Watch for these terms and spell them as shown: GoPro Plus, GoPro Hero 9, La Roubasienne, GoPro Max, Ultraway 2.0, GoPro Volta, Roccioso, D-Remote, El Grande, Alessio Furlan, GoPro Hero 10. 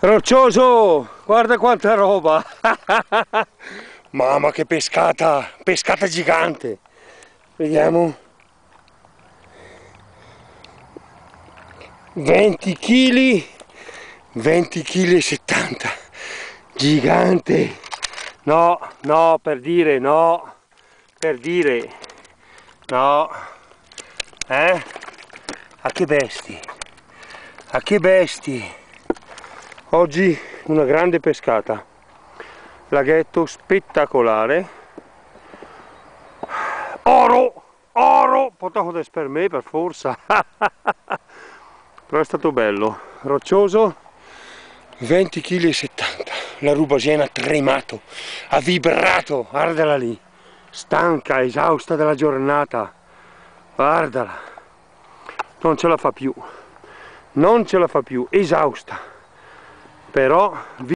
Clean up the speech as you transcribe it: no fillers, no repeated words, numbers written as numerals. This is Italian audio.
Roccioso, guarda quanta roba! Mamma che pescata! Pescata gigante! Vediamo. 20 kg e 70. Gigante! No, no, per dire no! Per dire no! Eh? A che bestie! A che bestie! Oggi una grande pescata, laghetto spettacolare, oro, oro, potato des per me per forza, però è stato bello. Roccioso 20 kg e 70, la Roubasienne ha tremato, ha vibrato, guardala lì, stanca, esausta della giornata, guardala, non ce la fa più, non ce la fa più, esausta. Però